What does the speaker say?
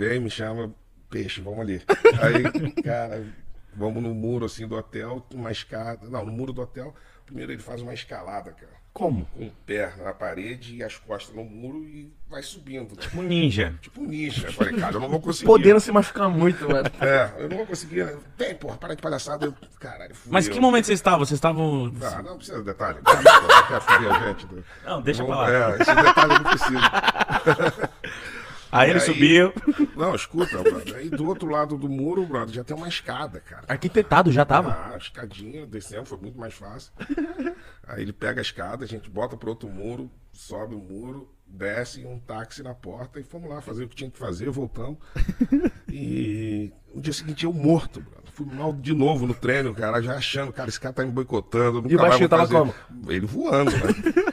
vem, me chama, peixe, vamos ali. Aí, cara, vamos no muro assim do hotel, uma escada. Não, no muro do hotel, primeiro ele faz uma escalada, cara. Como? Com o pé na parede e as costas no muro e vai subindo. Cara. Tipo ninja. Tipo ninja. Eu falei, cara, eu não vou conseguir. Podendo se machucar muito, mano. É, eu não vou conseguir. Tem, porra, para de palhaçada. Eu... Caralho, fudeu. Mas que momento vocês estavam? Vocês estavam... Ah, não precisa de detalhe. Cara, fuder a gente. Né? Não, deixa pra lá. É, esse detalhe não precisa. Aí ele subiu. Não, escuta, brother. Aí do outro lado do muro, brother, já tem uma escada, cara. Arquitetado já tava. Ah, escadinha, descendo, foi muito mais fácil. Aí ele pega a escada, a gente bota pro outro muro, sobe o muro, desce um táxi na porta e fomos lá fazer o que tinha que fazer, voltamos. E no dia seguinte eu morto, brother. Fui mal de novo no treino, cara, já achando, cara, esse cara tá me boicotando. E o baixinho tava como? Ele voando, né?